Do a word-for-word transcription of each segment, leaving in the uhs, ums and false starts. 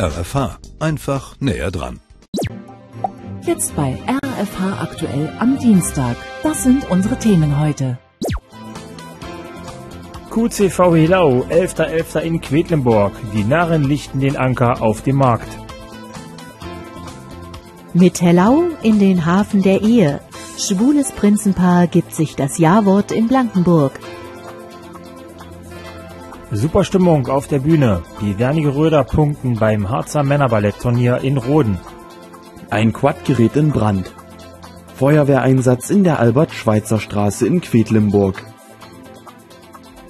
R F H. Einfach näher dran. Jetzt bei R F H aktuell am Dienstag. Das sind unsere Themen heute. Q C V Hillau, elfter elfter in Quedlinburg. Die Narren lichten den Anker auf dem Markt. Mit Hellau in den Hafen der Ehe. Schwules Prinzenpaar gibt sich das Ja-Wort in Blankenburg. Super Stimmung auf der Bühne. Die Wernigeröder punkten beim Harzer Männerballett-Turnier in Rhoden. Ein Quad gerät in Brand. Feuerwehreinsatz in der Albert-Schweizer-Straße in Quedlinburg.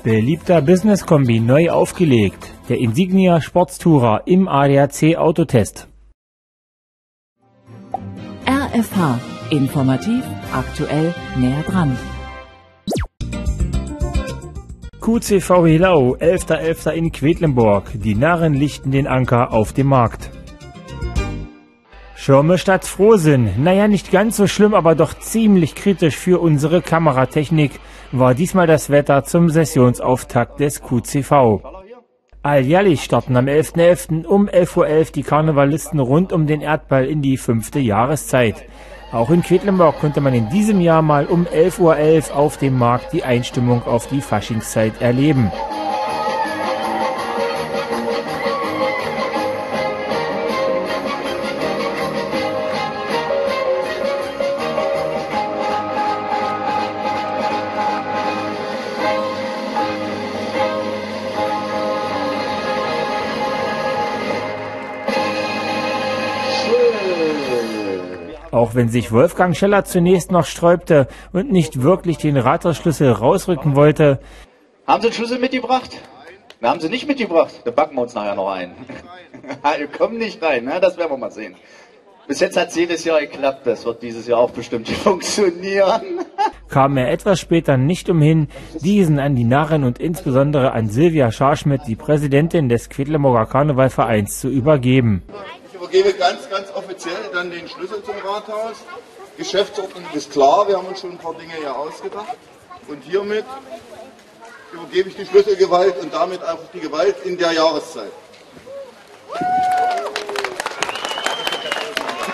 Beliebter Business-Kombi neu aufgelegt. Der Insignia Sportstourer im A D A C Autotest. R F H. Informativ, aktuell, näher dran. Q C V Hillau, elfter elfter in Quedlinburg. Die Narren lichten den Anker auf dem Markt. Schirme statt Frohsinn. Naja, nicht ganz so schlimm, aber doch ziemlich kritisch für unsere Kameratechnik war diesmal das Wetter zum Sessionsauftakt des Q C V. Alljährlich starten am elften elften um elf Uhr elf die Karnevalisten rund um den Erdball in die fünfte Jahreszeit. Auch in Quedlinburg konnte man in diesem Jahr mal um elf Uhr elf auf dem Markt die Einstimmung auf die Faschingszeit erleben. Auch wenn sich Wolfgang Scheller zunächst noch sträubte und nicht wirklich den Radarschlüssel rausrücken wollte. Haben Sie den Schlüssel mitgebracht? Wir haben Sie nicht mitgebracht. Da backen wir uns nachher noch ein. Wir kommen nicht rein, ne? Das werden wir mal sehen. Bis jetzt hat es jedes Jahr geklappt. Das wird dieses Jahr auch bestimmt funktionieren. Kam er etwas später nicht umhin, diesen an die Narren und insbesondere an Silvia Scharschmidt, die Präsidentin des Quedlinburger Karnevalvereins, zu übergeben. Ich gebe ganz, ganz offiziell dann den Schlüssel zum Rathaus. Geschäftsordnung ist klar, wir haben uns schon ein paar Dinge hier ausgedacht. Und hiermit übergebe ich die Schlüsselgewalt und damit einfach die Gewalt in der Jahreszeit.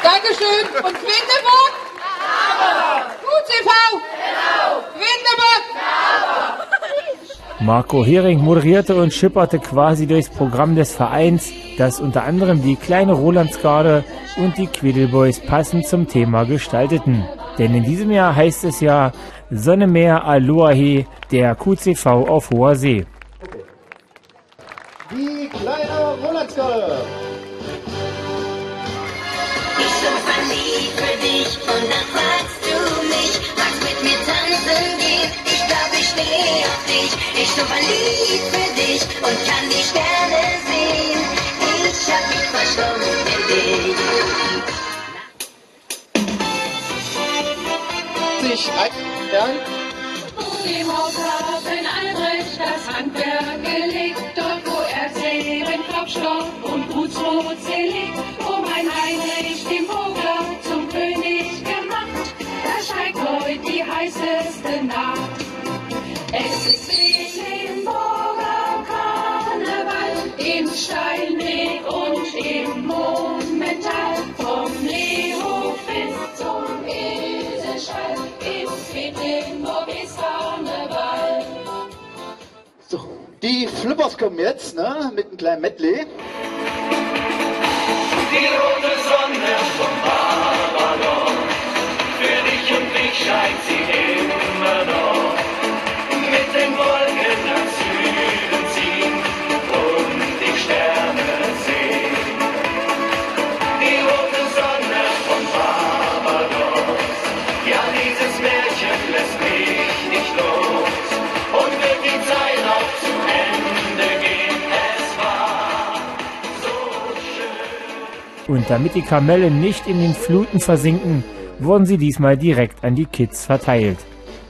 Dankeschön. Und Quedlinburg? Ja. Q C V? Genau. Quedlinburg? Ja. Marco Hering moderierte und schipperte quasi durchs Programm des Vereins, das unter anderem die kleine Rolandsgarde und die Quiddelboys passend zum Thema gestalteten. Denn in diesem Jahr heißt es ja Sonne, Meer, Aloha, der Q C V auf hoher See. Die kleine Rolandsgarde. Ich such mein Lied für dich und dann fragst du mich, magst mit mir tanzen gehen? Ich glaub, ich steh auf dich. Ich such mein Lied für dich und kann die Sterne sehen. Ich hab mich verschwommen in dich. Sich ein, im Haushafen Albrecht das Handwerk gelegt, dort wo er Serien, Klopstock und Gutsrot zerlegt, um ein Heinrich den Burger zum König gemacht. Da steigt heute die heißeste Nacht. Es ist Quedlinburger Karneval im Stein. So, die Flippers kommen jetzt, ne, mit einem kleinen Medley. Die rote Sonne vom Ballon, für dich und mich scheint sie immer noch. Mit den Wolken nach Süden ziehen und die Sterne sehen. Die rote Sonne vom Ballon, ja, dieses Märchen lässt mich nicht los. Und wird die Zeit auch zu Ende gehen, es war so schön. Und damit die Kamellen nicht in den Fluten versinken, wurden sie diesmal direkt an die Kids verteilt.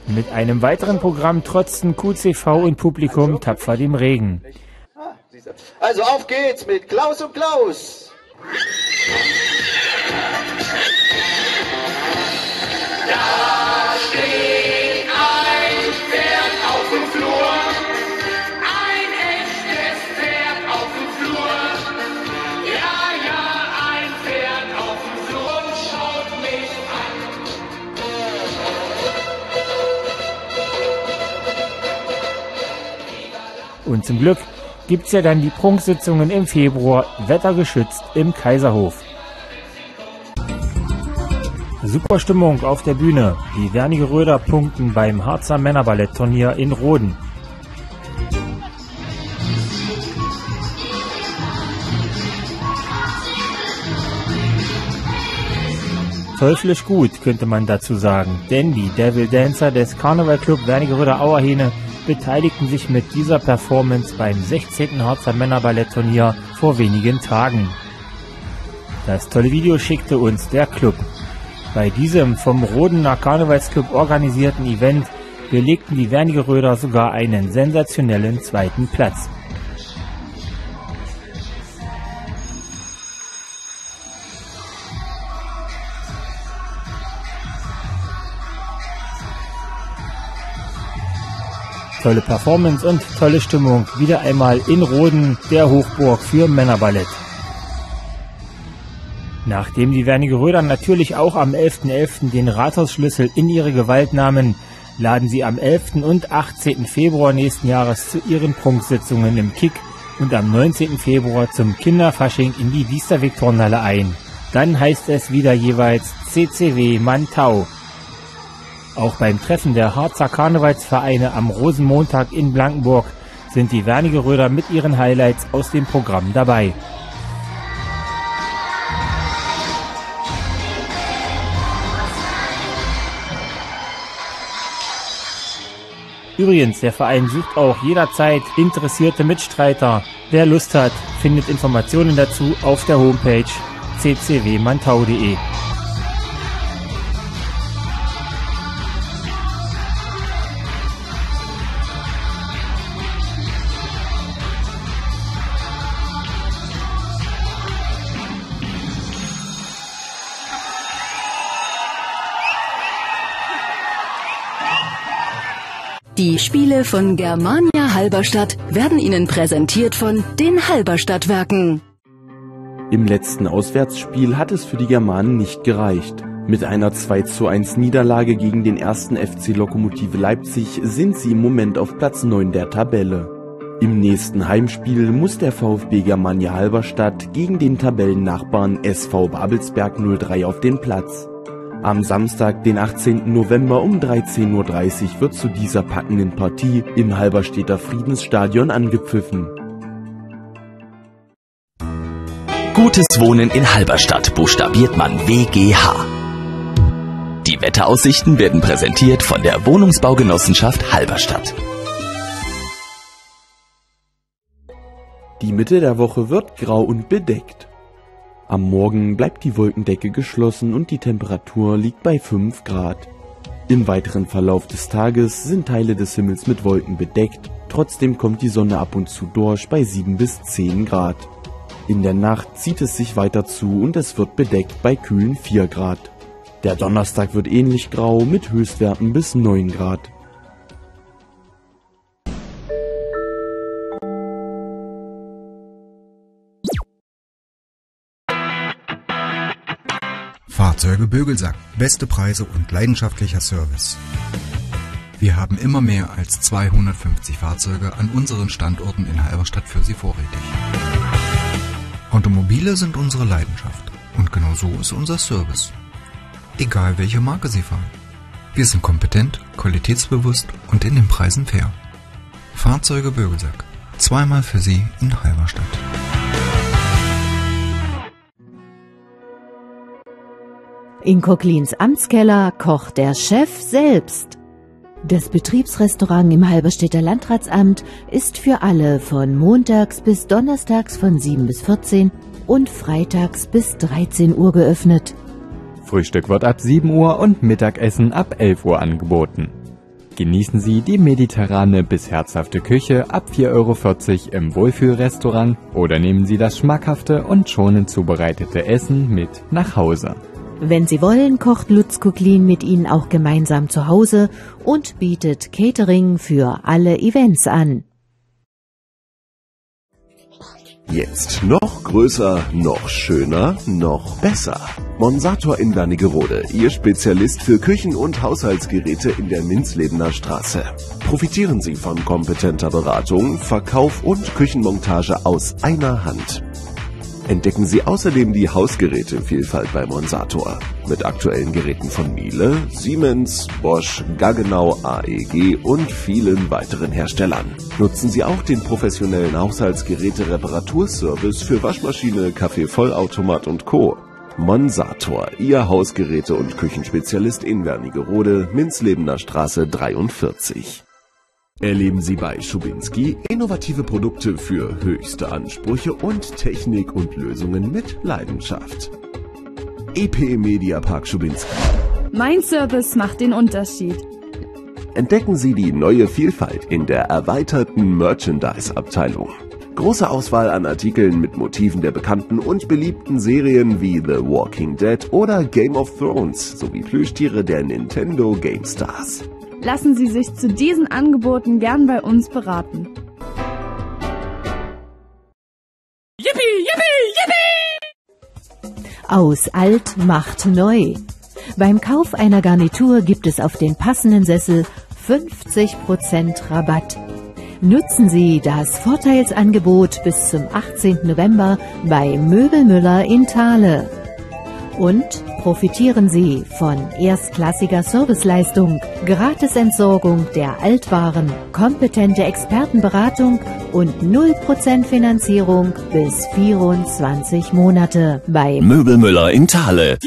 Mit einem weiteren Programm trotzten Q C V und Publikum tapfer dem Regen. Also auf geht's mit Klaus und Klaus! Da steht ein echtes Pferd auf dem Flur. Ja. Und zum Glück gibt's ja dann die Prunksitzungen im Februar, wettergeschützt im Kaiserhof. Super Stimmung auf der Bühne. Die Wernigeröder punkten beim Harzer Männerballett-Turnier in Rhoden. Teuflisch gut, könnte man dazu sagen, denn die Devil Dancer des Karnevalclub Wernigeröder Auerhähne beteiligten sich mit dieser Performance beim sechzehnten Harzer Männerballett-Turnier vor wenigen Tagen. Das tolle Video schickte uns der Club. Bei diesem vom Rhodener Karnevalsclub organisierten Event belegten die Wernigeröder sogar einen sensationellen zweiten Platz. Tolle Performance und tolle Stimmung, wieder einmal in Rhoden, der Hochburg für Männerballett. Nachdem die Wernigeröder natürlich auch am elften elften den Rathausschlüssel in ihre Gewalt nahmen, laden sie am elften und achtzehnten Februar nächsten Jahres zu ihren Prunksitzungen im Kick und am neunzehnten Februar zum Kinderfasching in die Wiesterweg-Turnhalle ein. Dann heißt es wieder jeweils C C W Mantau. Auch beim Treffen der Harzer Karnevalsvereine am Rosenmontag in Blankenburg sind die Wernigeröder mit ihren Highlights aus dem Programm dabei. Übrigens, der Verein sucht auch jederzeit interessierte Mitstreiter. Wer Lust hat, findet Informationen dazu auf der Homepage c c w mantau punkt d e. Die Spiele von Germania Halberstadt werden Ihnen präsentiert von den Halberstadtwerken. Im letzten Auswärtsspiel hat es für die Germanen nicht gereicht. Mit einer zwei zu eins Niederlage gegen den ersten F C Lokomotive Leipzig sind sie im Moment auf Platz neun der Tabelle. Im nächsten Heimspiel muss der VfB Germania Halberstadt gegen den Tabellennachbarn S V Babelsberg null drei auf den Platz. Am Samstag, den achtzehnten November um dreizehn Uhr dreißig wird zu dieser packenden Partie im Halberstädter Friedensstadion angepfiffen. Gutes Wohnen in Halberstadt buchstabiert man W G H. Die Wetteraussichten werden präsentiert von der Wohnungsbaugenossenschaft Halberstadt. Die Mitte der Woche wird grau und bedeckt. Am Morgen bleibt die Wolkendecke geschlossen und die Temperatur liegt bei fünf Grad. Im weiteren Verlauf des Tages sind Teile des Himmels mit Wolken bedeckt, trotzdem kommt die Sonne ab und zu durch bei sieben bis zehn Grad. In der Nacht zieht es sich weiter zu und es wird bedeckt bei kühlen vier Grad. Der Donnerstag wird ähnlich grau mit Höchstwerten bis neun Grad. Fahrzeuge Bögelsack, beste Preise und leidenschaftlicher Service. Wir haben immer mehr als zweihundertfünfzig Fahrzeuge an unseren Standorten in Halberstadt für Sie vorrätig. Automobile sind unsere Leidenschaft und genau so ist unser Service. Egal welche Marke Sie fahren. Wir sind kompetent, qualitätsbewusst und in den Preisen fair. Fahrzeuge Bögelsack, zweimal für Sie in Halberstadt. In Kochlins Amtskeller kocht der Chef selbst. Das Betriebsrestaurant im Halberstädter Landratsamt ist für alle von montags bis donnerstags von sieben bis vierzehn und freitags bis dreizehn Uhr geöffnet. Frühstück wird ab sieben Uhr und Mittagessen ab elf Uhr angeboten. Genießen Sie die mediterrane bis herzhafte Küche ab vier Euro vierzig im Wohlfühlrestaurant oder nehmen Sie das schmackhafte und schonend zubereitete Essen mit nach Hause. Wenn Sie wollen, kocht Lutz Kucklin mit Ihnen auch gemeinsam zu Hause und bietet Catering für alle Events an. Jetzt noch größer, noch schöner, noch besser. Monsator in Wernigeröde, Ihr Spezialist für Küchen- und Haushaltsgeräte in der Minzlebener Straße. Profitieren Sie von kompetenter Beratung, Verkauf und Küchenmontage aus einer Hand. Entdecken Sie außerdem die Hausgerätevielfalt bei Monsator. Mit aktuellen Geräten von Miele, Siemens, Bosch, Gaggenau, A E G und vielen weiteren Herstellern. Nutzen Sie auch den professionellen Haushaltsgeräte-Reparaturservice für Waschmaschine, Kaffeevollautomat und Co. Monsator, Ihr Hausgeräte- und Küchenspezialist in Wernigeröde, Minzlebener Straße dreiundvierzig. Erleben Sie bei Schubinski innovative Produkte für höchste Ansprüche und Technik und Lösungen mit Leidenschaft. E P Media Park Schubinski. Mein Service macht den Unterschied. Entdecken Sie die neue Vielfalt in der erweiterten Merchandise-Abteilung. Große Auswahl an Artikeln mit Motiven der bekannten und beliebten Serien wie The Walking Dead oder Game of Thrones sowie Plüschtiere der Nintendo Game Stars. Lassen Sie sich zu diesen Angeboten gern bei uns beraten. Yippie, yippie, yippie! Aus alt macht neu. Beim Kauf einer Garnitur gibt es auf den passenden Sessel fünfzig Prozent Rabatt. Nutzen Sie das Vorteilsangebot bis zum achtzehnten November bei Möbelmüller in Thale. Und profitieren Sie von erstklassiger Serviceleistung, Gratisentsorgung der Altwaren, kompetente Expertenberatung und null Prozent Finanzierung bis vierundzwanzig Monate bei Möbelmüller in Thale.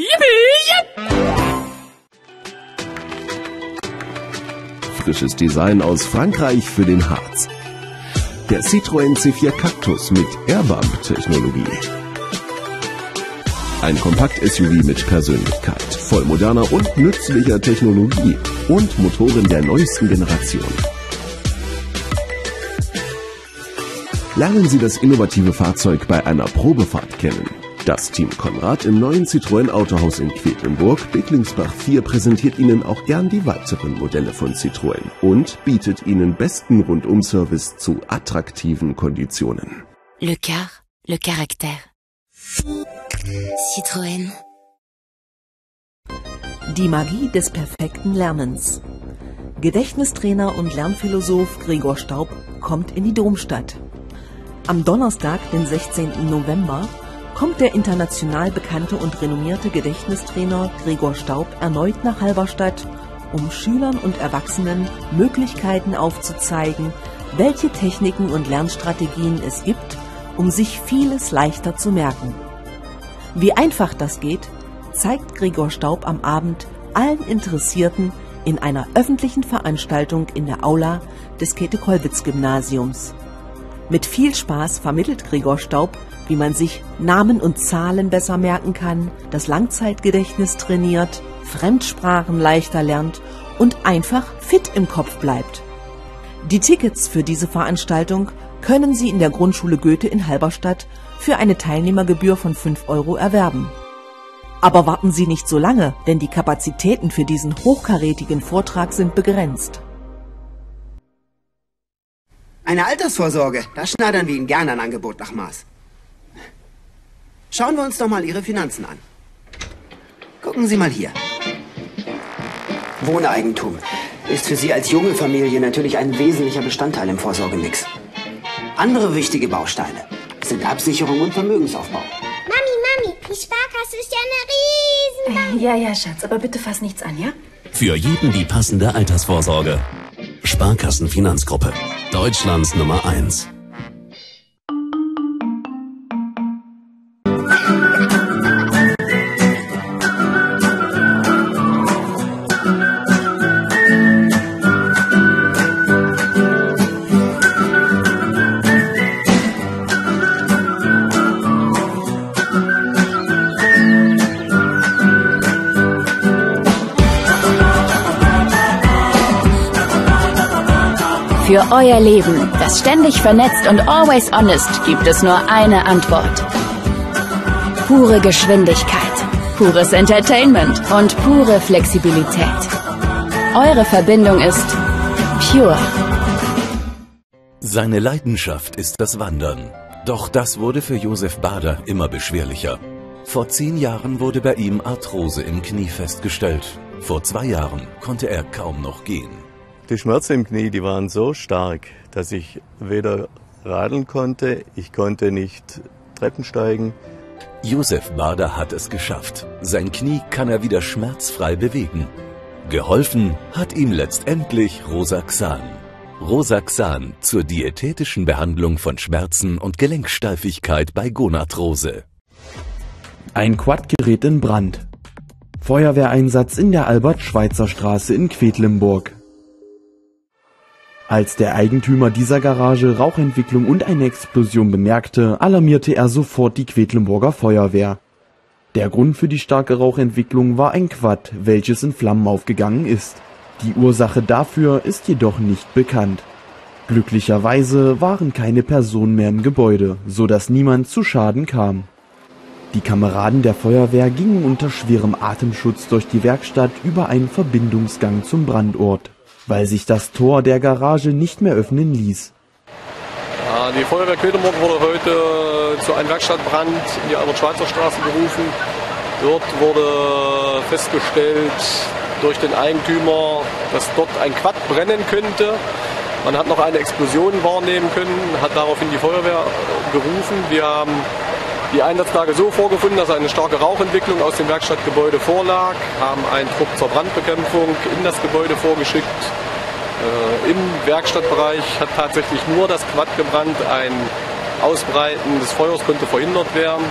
Frisches Design aus Frankreich für den Harz. Der Citroën C vier Cactus mit Airbump-Technologie. Ein Kompakt-S U V mit Persönlichkeit, voll moderner und nützlicher Technologie und Motoren der neuesten Generation. Lernen Sie das innovative Fahrzeug bei einer Probefahrt kennen. Das Team Konrad im neuen Citroën Autohaus in Quedlinburg, Bicklingsbach vier präsentiert Ihnen auch gern die weiteren Modelle von Citroën und bietet Ihnen besten Rundumservice zu attraktiven Konditionen. Le car, le caractère. Citroën. Die Magie des perfekten Lernens. Gedächtnistrainer und Lernphilosoph Gregor Staub kommt in die Domstadt. Am Donnerstag, den sechzehnten November, kommt der international bekannte und renommierte Gedächtnistrainer Gregor Staub erneut nach Halberstadt, um Schülern und Erwachsenen Möglichkeiten aufzuzeigen, welche Techniken und Lernstrategien es gibt, um sich vieles leichter zu merken. Wie einfach das geht, zeigt Gregor Staub am Abend allen Interessierten in einer öffentlichen Veranstaltung in der Aula des Käthe-Kollwitz-Gymnasiums. Mit viel Spaß vermittelt Gregor Staub, wie man sich Namen und Zahlen besser merken kann, das Langzeitgedächtnis trainiert, Fremdsprachen leichter lernt und einfach fit im Kopf bleibt. Die Tickets für diese Veranstaltung können Sie in der Grundschule Goethe in Halberstadt für eine Teilnehmergebühr von fünf Euro erwerben. Aber warten Sie nicht so lange, denn die Kapazitäten für diesen hochkarätigen Vortrag sind begrenzt. Eine Altersvorsorge, da schneidern wir Ihnen gerne ein Angebot nach Maß. Schauen wir uns doch mal Ihre Finanzen an. Gucken Sie mal hier. Wohneigentum ist für Sie als junge Familie natürlich ein wesentlicher Bestandteil im Vorsorgemix. Andere wichtige Bausteine sind Absicherung und Vermögensaufbau. Mami, Mami, die Sparkasse ist ja eine riesen... Äh, ja, ja, Schatz, aber bitte fass nichts an, ja? Für jeden die passende Altersvorsorge. Sparkassenfinanzgruppe. Deutschlands Nummer eins. Für euer Leben, das ständig vernetzt und always honest, gibt es nur eine Antwort. Pure Geschwindigkeit, pures Entertainment und pure Flexibilität. Eure Verbindung ist Pure. Seine Leidenschaft ist das Wandern. Doch das wurde für Josef Bader immer beschwerlicher. Vor zehn Jahren wurde bei ihm Arthrose im Knie festgestellt. Vor zwei Jahren konnte er kaum noch gehen. Die Schmerzen im Knie, die waren so stark, dass ich weder radeln konnte, ich konnte nicht Treppen steigen. Josef Bader hat es geschafft. Sein Knie kann er wieder schmerzfrei bewegen. Geholfen hat ihm letztendlich Rosaxan. Rosaxan zur diätetischen Behandlung von Schmerzen und Gelenksteifigkeit bei Gonarthrose. Ein Quad gerät in Brand. Feuerwehreinsatz in der Albert-Schweizer-Straße in Quedlinburg. Als der Eigentümer dieser Garage Rauchentwicklung und eine Explosion bemerkte, alarmierte er sofort die Quedlinburger Feuerwehr. Der Grund für die starke Rauchentwicklung war ein Quad, welches in Flammen aufgegangen ist. Die Ursache dafür ist jedoch nicht bekannt. Glücklicherweise waren keine Personen mehr im Gebäude, sodass niemand zu Schaden kam. Die Kameraden der Feuerwehr gingen unter schwerem Atemschutz durch die Werkstatt über einen Verbindungsgang zum Brandort, weil sich das Tor der Garage nicht mehr öffnen ließ. Ja, die Feuerwehr Quedlinburg wurde heute zu einem Werkstattbrand in die Albert-Schweizer-Straße gerufen. Dort wurde festgestellt durch den Eigentümer, dass dort ein Quad brennen könnte. Man hat noch eine Explosion wahrnehmen können, hat daraufhin die Feuerwehr gerufen. Wir haben die Einsatzlage so vorgefunden, dass eine starke Rauchentwicklung aus dem Werkstattgebäude vorlag, haben einen Trupp zur Brandbekämpfung in das Gebäude vorgeschickt. Äh, Im Werkstattbereich hat tatsächlich nur das Quad gebrannt, ein Ausbreiten des Feuers konnte verhindert werden.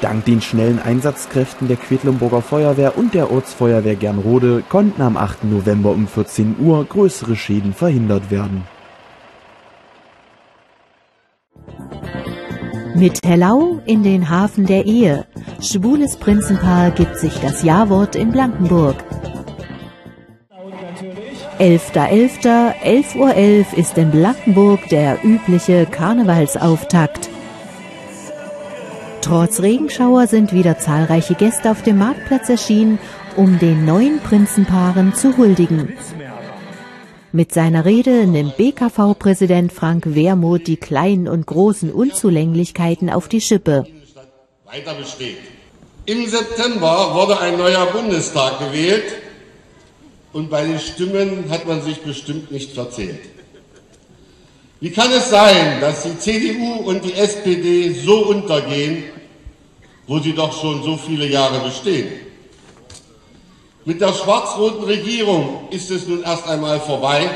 Dank den schnellen Einsatzkräften der Quedlinburger Feuerwehr und der Ortsfeuerwehr Gernrode konnten am achten November um vierzehn Uhr größere Schäden verhindert werden. Mit Hellau in den Hafen der Ehe. Schwules Prinzenpaar gibt sich das Ja-Wort in Blankenburg. elfter elfter elf Uhr elf ist in Blankenburg der übliche Karnevalsauftakt. Trotz Regenschauer sind wieder zahlreiche Gäste auf dem Marktplatz erschienen, um den neuen Prinzenpaaren zu huldigen. Mit seiner Rede nimmt B K V-Präsident Frank Wermuth die kleinen und großen Unzulänglichkeiten auf die Schippe. Weiter besteht. Im September wurde ein neuer Bundestag gewählt und bei den Stimmen hat man sich bestimmt nicht verzählt. Wie kann es sein, dass die C D U und die S P D so untergehen, wo sie doch schon so viele Jahre bestehen? Mit der schwarz-roten Regierung ist es nun erst einmal vorbei.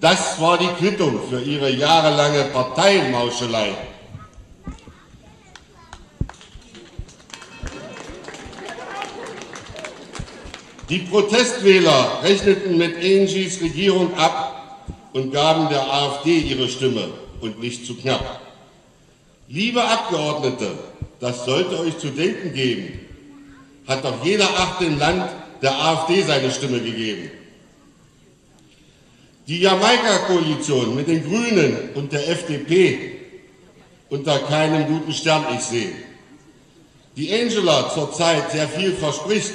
Das war die Quittung für ihre jahrelange Parteimauschelei. Die Protestwähler rechneten mit Angies Regierung ab und gaben der AfD ihre Stimme und nicht zu knapp. Liebe Abgeordnete, das sollte euch zu denken geben. Hat doch jeder Achte im Land der AfD seine Stimme gegeben. Die Jamaika-Koalition mit den Grünen und der F D P unter keinem guten Stern ich sehe. Die Angela zurzeit sehr viel verspricht.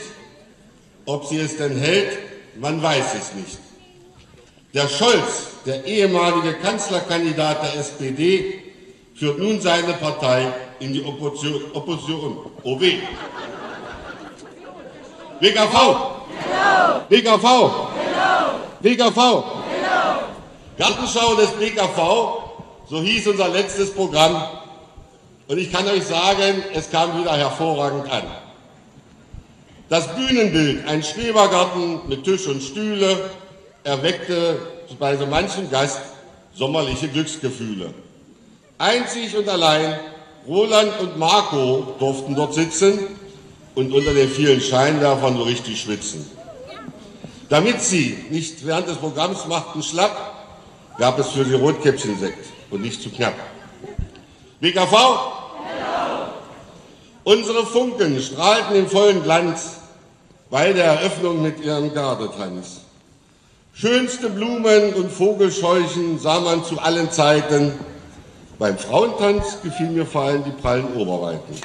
Ob sie es denn hält, man weiß es nicht. Der Scholz, der ehemalige Kanzlerkandidat der S P D, führt nun seine Partei in die Opposition. Opposition. Oh weh. B K V! Genau. B K V! Genau. B K V! Genau. Gartenschau des B K V, so hieß unser letztes Programm. Und ich kann euch sagen, es kam wieder hervorragend an. Das Bühnenbild, ein Schrebergarten mit Tisch und Stühle, erweckte bei so manchem Gast sommerliche Glücksgefühle. Einzig und allein Roland und Marco durften dort sitzen und unter den vielen Scheinwerfern so richtig schwitzen. Damit sie nicht während des Programms machten schlapp, gab es für die Rotkäppchen-Sekt und nicht zu knapp. B K V? Ja. Unsere Funken strahlten im vollen Glanz bei der Eröffnung mit ihrem Gardetanz. Schönste Blumen und Vogelscheuchen sah man zu allen Zeiten. Beim Frauentanz gefiel mir vor allem die prallen Oberweiten.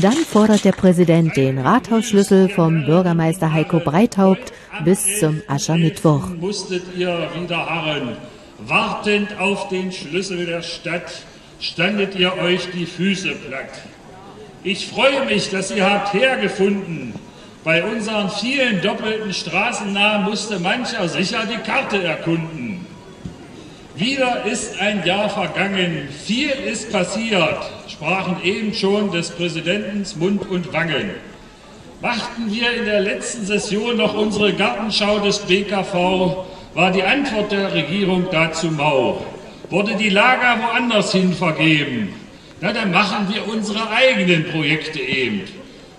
Dann fordert der Präsident den Rathausschlüssel vom Bürgermeister Heiko Breithaupt bis zum Aschermittwoch. Musstet ihr wieder harren. wartend auf den Schlüssel der Stadt, standet ihr euch die Füße platt. Ich freue mich, dass ihr habt hergefunden. Bei unseren vielen doppelten Straßennamen musste mancher sicher die Karte erkunden. Wieder ist ein Jahr vergangen, viel ist passiert, sprachen eben schon des Präsidentens Mund und Wangen. Machten wir in der letzten Session noch unsere Gartenschau des B K V, war die Antwort der Regierung dazu mau. Wurde die Lager woanders hin vergeben? Na, dann machen wir unsere eigenen Projekte eben.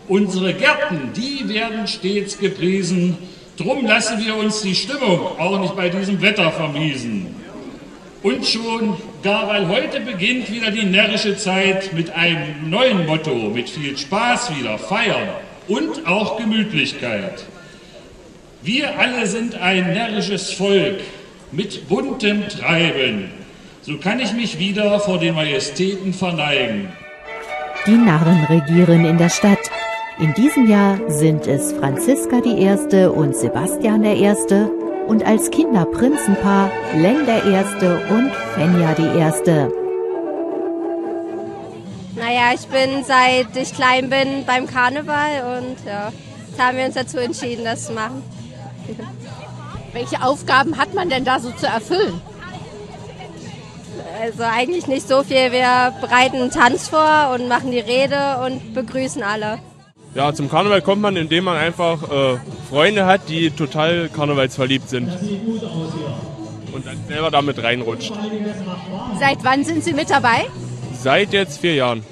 Unsere Gärten, die werden stets gepriesen. Drum lassen wir uns die Stimmung auch nicht bei diesem Wetter vermiesen. Und schon, gar weil heute beginnt wieder die närrische Zeit mit einem neuen Motto, mit viel Spaß wieder, Feiern und auch Gemütlichkeit. Wir alle sind ein närrisches Volk mit buntem Treiben. So kann ich mich wieder vor den Majestäten verneigen. Die Narren regieren in der Stadt. In diesem Jahr sind es Franziska die Erste und Sebastian der Erste und als Kinderprinzenpaar Len der Erste und Fenja die Erste. Naja, ich bin seit ich klein bin beim Karneval und ja, jetzt haben wir uns dazu entschieden, das zu machen. Welche Aufgaben hat man denn da so zu erfüllen? Also eigentlich nicht so viel. Wir bereiten einen Tanz vor und machen die Rede und begrüßen alle. Ja, zum Karneval kommt man, indem man einfach äh, Freunde hat, die total karnevalsverliebt sind. Und dann selber damit reinrutscht. Seit wann sind Sie mit dabei? Seit jetzt vier Jahren.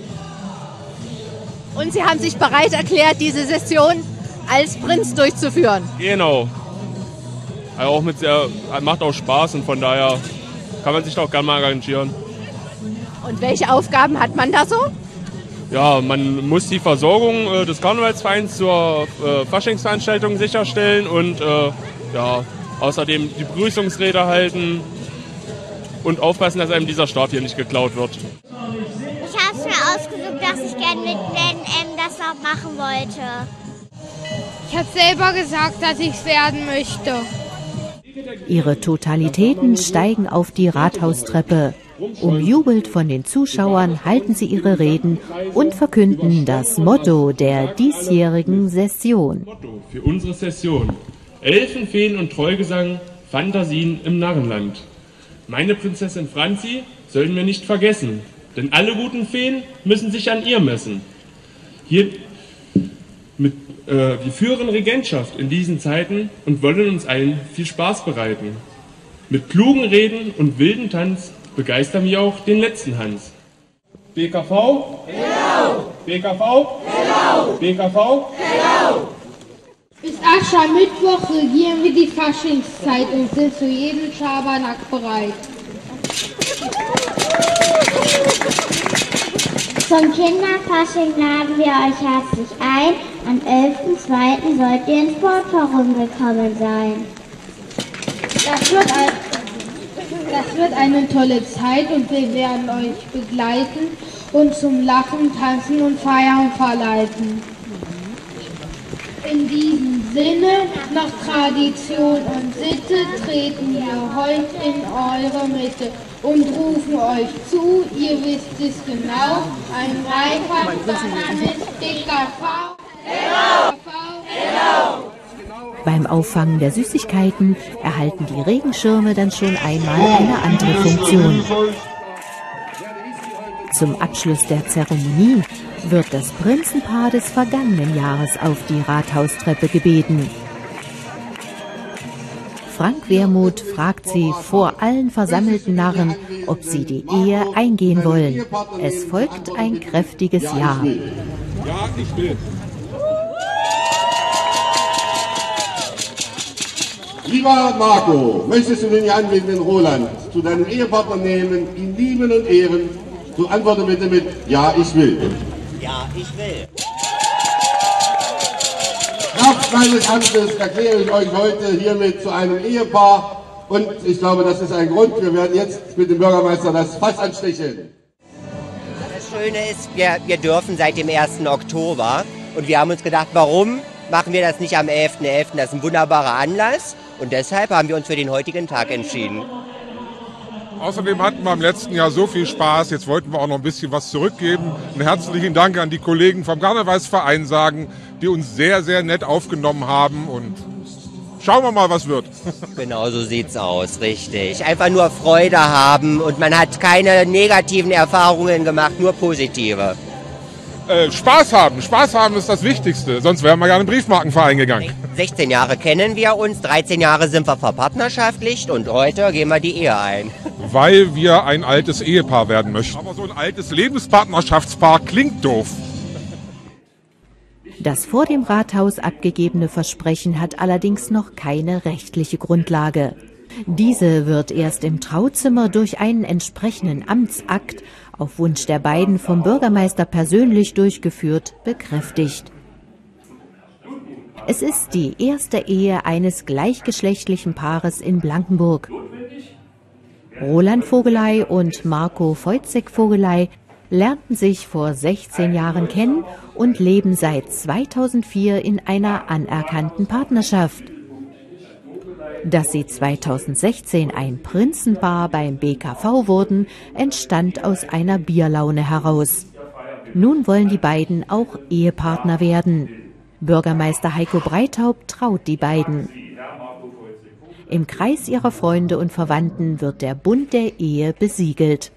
Und Sie haben sich bereit erklärt, diese Session als Prinz durchzuführen? Genau. Also auch mit sehr, macht auch Spaß und von daher kann man sich doch gerne mal arrangieren. Und welche Aufgaben hat man da so? Ja, man muss die Versorgung äh, des Karnevalsvereins zur äh, Faschingsveranstaltung sicherstellen und äh, ja, außerdem die Begrüßungsrede halten und aufpassen, dass einem dieser Stab hier nicht geklaut wird. Ich habe es mir ausgesucht, dass ich gerne mit N M das noch machen wollte. Ich habe selber gesagt, dass ich es werden möchte. Ihre Totalitäten steigen auf die Rathaustreppe. Umjubelt von den Zuschauern halten sie ihre Reden und verkünden das Motto der diesjährigen Session. Motto für unsere Session: Elfen, Feen und Treugesang, Fantasien im Narrenland. Meine Prinzessin Franzi sollen wir nicht vergessen, denn alle guten Feen müssen sich an ihr messen. Hier mit Äh, wir führen Regentschaft in diesen Zeiten und wollen uns allen viel Spaß bereiten. Mit klugen Reden und wilden Tanz begeistern wir auch den letzten Hans. B K V? Hello! B K V? Hello! B K V? Hello! Bis Aschermittwoch regieren wir die Faschingszeit und sind zu jedem Schabernack bereit. Zum Kinderfasching laden wir euch herzlich ein. Am elften zweiten sollt ihr ins Sportforum willkommen sein. Das wird, ein, das wird eine tolle Zeit und wir werden euch begleiten und zum Lachen, Tanzen und Feiern verleiten. In diesem Sinne, nach Tradition und Sitte, treten wir heute in eure Mitte und rufen euch zu, ihr wisst es genau, ein reifer Banner ist dicker V. Hello! Hello! Beim Auffangen der Süßigkeiten erhalten die Regenschirme dann schon einmal eine andere Funktion. Zum Abschluss der Zeremonie wird das Prinzenpaar des vergangenen Jahres auf die Rathaustreppe gebeten. Frank Wermuth fragt sie vor allen versammelten Narren, ob sie die Ehe eingehen wollen. Es folgt ein kräftiges Ja. Ja, ich will. Lieber Marco, möchtest du den hier anwesenden Roland zu deinem Ehepartner nehmen, ihn lieben und ehren? Du antworte bitte mit Ja, ich will. Ja, ich will. Kraft meines Amtes erkläre ich euch heute hiermit zu einem Ehepaar. Und ich glaube, das ist ein Grund. Wir werden jetzt mit dem Bürgermeister das Fass anstechen. Das Schöne ist, wir, wir dürfen seit dem ersten Oktober. Und wir haben uns gedacht, warum machen wir das nicht am elften elften? Das ist ein wunderbarer Anlass. Und deshalb haben wir uns für den heutigen Tag entschieden. Außerdem hatten wir im letzten Jahr so viel Spaß, jetzt wollten wir auch noch ein bisschen was zurückgeben. Einen herzlichen Dank an die Kollegen vom Karnevalsverein sagen, die uns sehr, sehr nett aufgenommen haben und schauen wir mal, was wird. Genau so sieht's aus, richtig. Einfach nur Freude haben und man hat keine negativen Erfahrungen gemacht, nur positive. Äh, Spaß haben, Spaß haben ist das Wichtigste, sonst wären wir ja in den Briefmarkenverein gegangen. sechzehn Jahre kennen wir uns, dreizehn Jahre sind wir verpartnerschaftlicht und heute gehen wir die Ehe ein. Weil wir ein altes Ehepaar werden möchten. Aber so ein altes Lebenspartnerschaftspaar klingt doof. Das vor dem Rathaus abgegebene Versprechen hat allerdings noch keine rechtliche Grundlage. Diese wird erst im Trauzimmer durch einen entsprechenden Amtsakt, auf Wunsch der beiden vom Bürgermeister persönlich durchgeführt, bekräftigt. Es ist die erste Ehe eines gleichgeschlechtlichen Paares in Blankenburg. Roland Vogelei und Marco Voitzek-Vogelei lernten sich vor sechzehn Jahren kennen und leben seit zweitausendvier in einer anerkannten Partnerschaft. Dass sie zweitausendsechzehn ein Prinzenpaar beim B K V wurden, entstand aus einer Bierlaune heraus. Nun wollen die beiden auch Ehepartner werden. Bürgermeister Heiko Breithaupt traut die beiden. Im Kreis ihrer Freunde und Verwandten wird der Bund der Ehe besiegelt.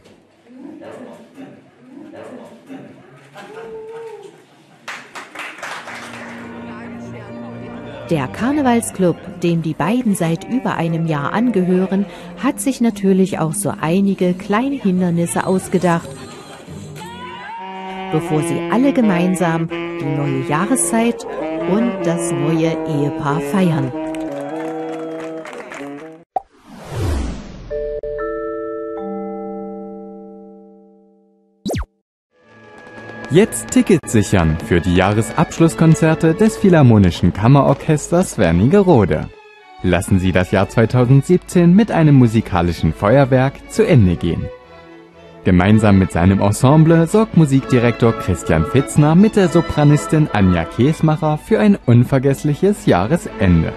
Der Karnevalsclub, dem die beiden seit über einem Jahr angehören, hat sich natürlich auch so einige kleine Hindernisse ausgedacht, bevor sie alle gemeinsam die neue Jahreszeit und das neue Ehepaar feiern. Jetzt Tickets sichern für die Jahresabschlusskonzerte des Philharmonischen Kammerorchesters Wernigeröde. Lassen Sie das Jahr zweitausendsiebzehn mit einem musikalischen Feuerwerk zu Ende gehen. Gemeinsam mit seinem Ensemble sorgt Musikdirektor Christian Fitzner mit der Sopranistin Anja Käsmacher für ein unvergessliches Jahresende.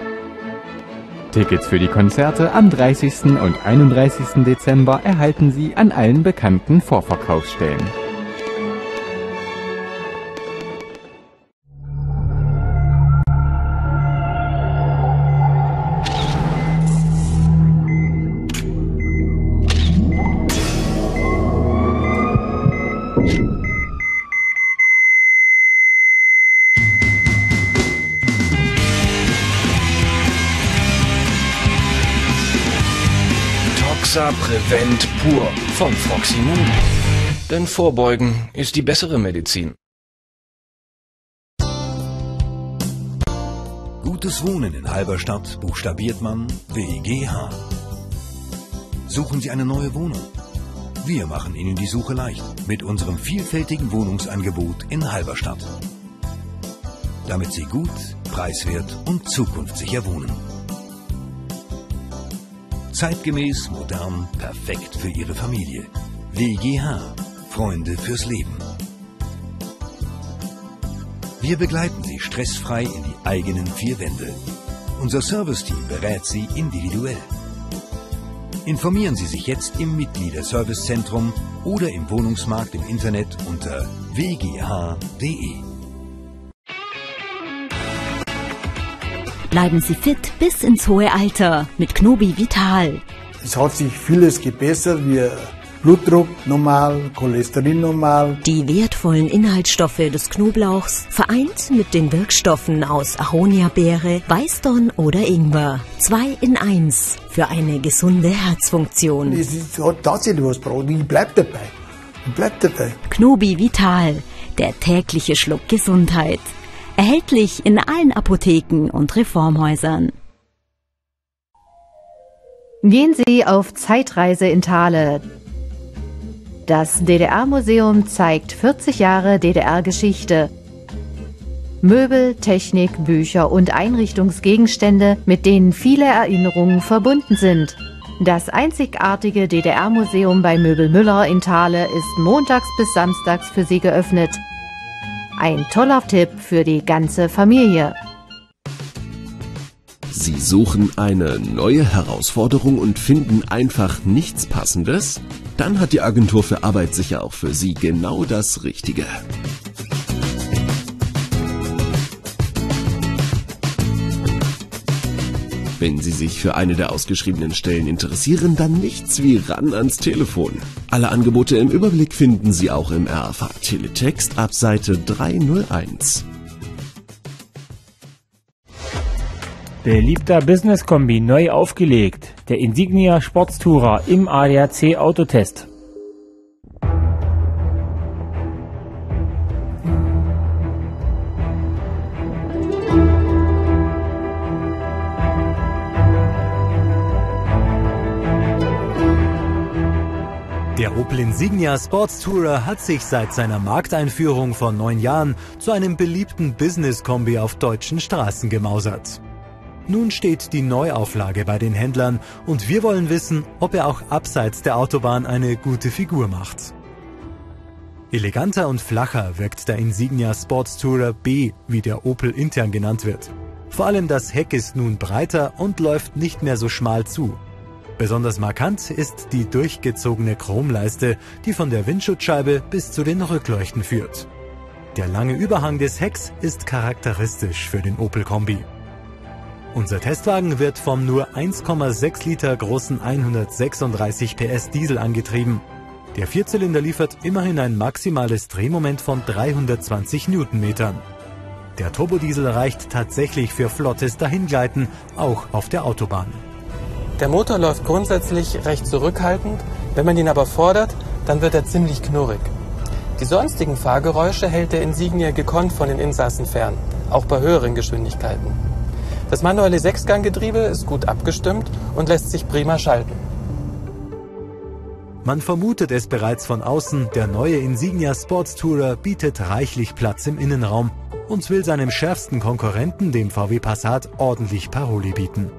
Tickets für die Konzerte am dreißigsten und einunddreißigsten Dezember erhalten Sie an allen bekannten Vorverkaufsstellen. Prävent pur von Proximum. Denn Vorbeugen ist die bessere Medizin. Gutes Wohnen in Halberstadt buchstabiert man W G H. Suchen Sie eine neue Wohnung? Wir machen Ihnen die Suche leicht mit unserem vielfältigen Wohnungsangebot in Halberstadt. Damit Sie gut, preiswert und zukunftssicher wohnen. Zeitgemäß, modern, perfekt für Ihre Familie. W G H. Freunde fürs Leben. Wir begleiten Sie stressfrei in die eigenen vier Wände. Unser Serviceteam berät Sie individuell. Informieren Sie sich jetzt im Mitgliederservicezentrum oder im Wohnungsmarkt im Internet unter w g h punkt d e. Bleiben Sie fit bis ins hohe Alter mit Knobi Vital. Es hat sich vieles gebessert, wie Blutdruck normal, Cholesterin normal. Die wertvollen Inhaltsstoffe des Knoblauchs vereint mit den Wirkstoffen aus Aroniabeere, Weißdorn oder Ingwer. Zwei in eins für eine gesunde Herzfunktion. Es ist, hat tatsächlich was gebracht. Ich bleib dabei. Ich bleib dabei. Knobi Vital, der tägliche Schluck Gesundheit. Erhältlich in allen Apotheken und Reformhäusern. Gehen Sie auf Zeitreise in Thale. Das D D R-Museum zeigt vierzig Jahre D D R-Geschichte. Möbel, Technik, Bücher und Einrichtungsgegenstände, mit denen viele Erinnerungen verbunden sind. Das einzigartige D D R-Museum bei Möbelmüller in Thale ist montags bis samstags für Sie geöffnet. Ein toller Tipp für die ganze Familie. Sie suchen eine neue Herausforderung und finden einfach nichts Passendes? Dann hat die Agentur für Arbeit sicher auch für Sie genau das Richtige. Wenn Sie sich für eine der ausgeschriebenen Stellen interessieren, dann nichts wie ran ans Telefon. Alle Angebote im Überblick finden Sie auch im R F H Teletext ab Seite drei null eins. Beliebter Business-Kombi neu aufgelegt. Der Insignia Sportstourer im A D A C Autotest. Der Opel Insignia Sportstourer hat sich seit seiner Markteinführung vor neun Jahren zu einem beliebten Business-Kombi auf deutschen Straßen gemausert. Nun steht die Neuauflage bei den Händlern und wir wollen wissen, ob er auch abseits der Autobahn eine gute Figur macht. Eleganter und flacher wirkt der Insignia Sportstourer B, wie der Opel intern genannt wird. Vor allem das Heck ist nun breiter und läuft nicht mehr so schmal zu. Besonders markant ist die durchgezogene Chromleiste, die von der Windschutzscheibe bis zu den Rückleuchten führt. Der lange Überhang des Hecks ist charakteristisch für den Opel-Kombi. Unser Testwagen wird vom nur eins Komma sechs Liter großen hundertsechsunddreißig P S Diesel angetrieben. Der Vierzylinder liefert immerhin ein maximales Drehmoment von dreihundertzwanzig Newtonmetern. Der Turbodiesel reicht tatsächlich für flottes Dahingleiten, auch auf der Autobahn. Der Motor läuft grundsätzlich recht zurückhaltend, wenn man ihn aber fordert, dann wird er ziemlich knurrig. Die sonstigen Fahrgeräusche hält der Insignia gekonnt von den Insassen fern, auch bei höheren Geschwindigkeiten. Das manuelle Sechsganggetriebe ist gut abgestimmt und lässt sich prima schalten. Man vermutet es bereits von außen, der neue Insignia Sportstourer bietet reichlich Platz im Innenraum und will seinem schärfsten Konkurrenten, dem V W Passat, ordentlich Paroli bieten.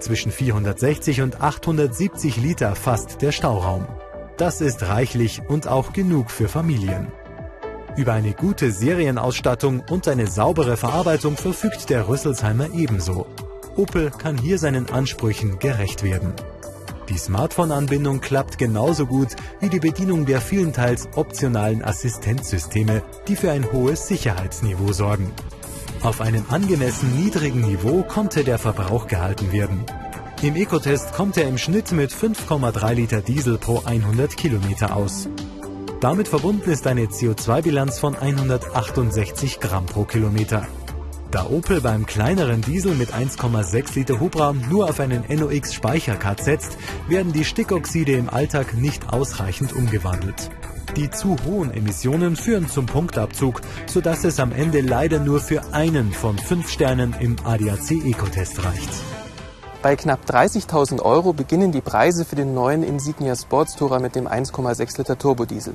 Zwischen vierhundertsechzig und achthundertsiebzig Liter fasst der Stauraum. Das ist reichlich und auch genug für Familien. Über eine gute Serienausstattung und eine saubere Verarbeitung verfügt der Rüsselsheimer ebenso. Opel kann hier seinen Ansprüchen gerecht werden. Die Smartphone-Anbindung klappt genauso gut wie die Bedienung der vielen teils optionalen Assistenzsysteme, die für ein hohes Sicherheitsniveau sorgen. Auf einem angemessen niedrigen Niveau konnte der Verbrauch gehalten werden. Im Ecotest kommt er im Schnitt mit fünf Komma drei Liter Diesel pro hundert Kilometer aus. Damit verbunden ist eine C O zwei Bilanz von hundertachtundsechzig Gramm pro Kilometer. Da Opel beim kleineren Diesel mit eins Komma sechs Liter Hubraum nur auf einen NOx-Speicherkart setzt, werden die Stickoxide im Alltag nicht ausreichend umgewandelt. Die zu hohen Emissionen führen zum Punktabzug, sodass es am Ende leider nur für einen von fünf Sternen im A D A C Ecotest reicht. Bei knapp dreißigtausend Euro beginnen die Preise für den neuen Insignia Sportstourer mit dem eins Komma sechs Liter Turbodiesel.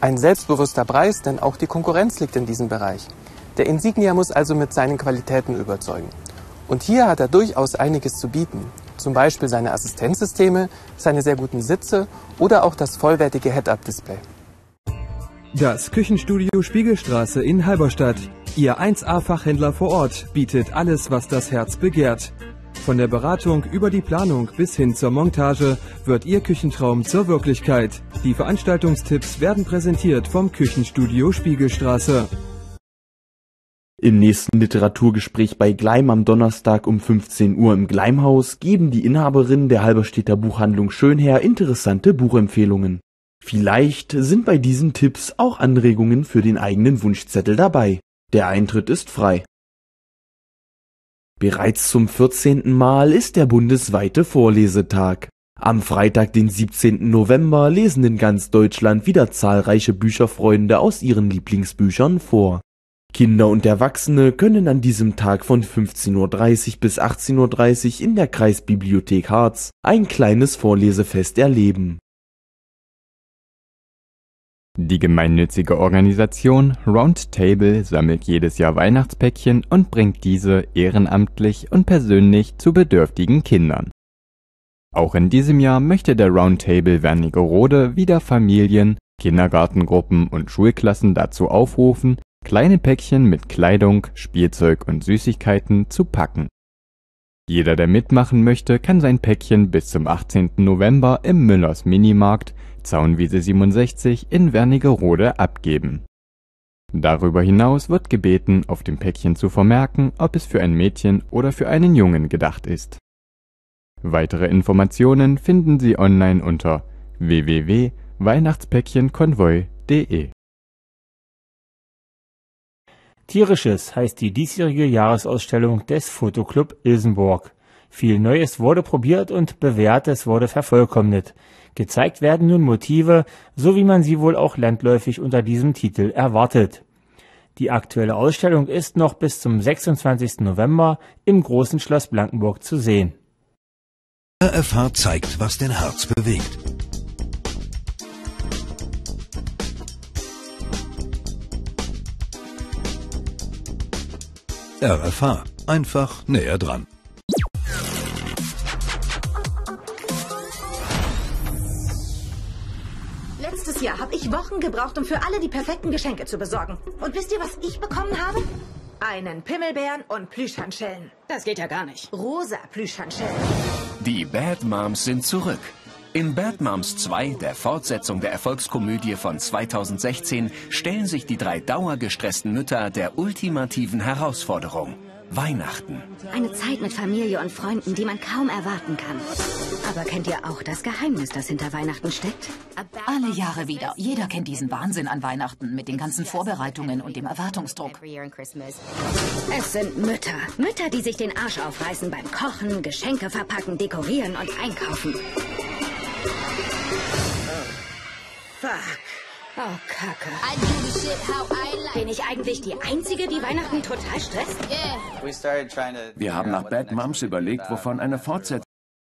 Ein selbstbewusster Preis, denn auch die Konkurrenz liegt in diesem Bereich. Der Insignia muss also mit seinen Qualitäten überzeugen. Und hier hat er durchaus einiges zu bieten. Zum Beispiel seine Assistenzsysteme, seine sehr guten Sitze oder auch das vollwertige Head-Up-Display. Das Küchenstudio Spiegelstraße in Halberstadt, Ihr eins A Fachhändler vor Ort, bietet alles, was das Herz begehrt. Von der Beratung über die Planung bis hin zur Montage wird Ihr Küchentraum zur Wirklichkeit. Die Veranstaltungstipps werden präsentiert vom Küchenstudio Spiegelstraße. Im nächsten Literaturgespräch bei Gleim am Donnerstag um fünfzehn Uhr im Gleimhaus geben die Inhaberinnen der Halberstädter Buchhandlung Schönherr interessante Buchempfehlungen. Vielleicht sind bei diesen Tipps auch Anregungen für den eigenen Wunschzettel dabei. Der Eintritt ist frei. Bereits zum vierzehnten Mal ist der bundesweite Vorlesetag. Am Freitag, den siebzehnten November, lesen in ganz Deutschland wieder zahlreiche Bücherfreunde aus ihren Lieblingsbüchern vor. Kinder und Erwachsene können an diesem Tag von fünfzehn Uhr dreißig bis achtzehn Uhr dreißig in der Kreisbibliothek Harz ein kleines Vorlesefest erleben. Die gemeinnützige Organisation Roundtable sammelt jedes Jahr Weihnachtspäckchen und bringt diese ehrenamtlich und persönlich zu bedürftigen Kindern. Auch in diesem Jahr möchte der Roundtable Wernigeröde wieder Familien, Kindergartengruppen und Schulklassen dazu aufrufen, kleine Päckchen mit Kleidung, Spielzeug und Süßigkeiten zu packen. Jeder, der mitmachen möchte, kann sein Päckchen bis zum achtzehnten November im Müllers Minimarkt, Zaunwiese siebenundsechzig in Wernigeröde abgeben. Darüber hinaus wird gebeten, auf dem Päckchen zu vermerken, ob es für ein Mädchen oder für einen Jungen gedacht ist. Weitere Informationen finden Sie online unter w w w punkt weihnachtspäckchenkonvoi punkt de. Tierisches heißt die diesjährige Jahresausstellung des Fotoclub Ilsenburg. Viel Neues wurde probiert und Bewährtes wurde vervollkommnet. Gezeigt werden nun Motive, so wie man sie wohl auch landläufig unter diesem Titel erwartet. Die aktuelle Ausstellung ist noch bis zum sechsundzwanzigsten November im Großen Schloss Blankenburg zu sehen. R F H zeigt, was den Harz bewegt. R F H. Einfach näher dran. Letztes Jahr habe ich Wochen gebraucht, um für alle die perfekten Geschenke zu besorgen. Und wisst ihr, was ich bekommen habe? Einen Pimmelbären und Plüschhandschellen. Das geht ja gar nicht. Rosa Plüschhandschellen. Die Bad Moms sind zurück. In Bad Moms zwei, der Fortsetzung der Erfolgskomödie von zweitausendsechzehn, stellen sich die drei dauergestressten Mütter der ultimativen Herausforderung. Weihnachten. Eine Zeit mit Familie und Freunden, die man kaum erwarten kann. Aber kennt ihr auch das Geheimnis, das hinter Weihnachten steckt? Alle Jahre wieder. Jeder kennt diesen Wahnsinn an Weihnachten mit den ganzen Vorbereitungen und dem Erwartungsdruck. Es sind Mütter. Mütter, die sich den Arsch aufreißen beim Kochen, Geschenke verpacken, dekorieren und einkaufen. Fuck. Oh, Kacke. Bin ich eigentlich die Einzige, die Weihnachten total stresst? Wir haben nach Bad Moms überlegt, wovon eine Fortsetzung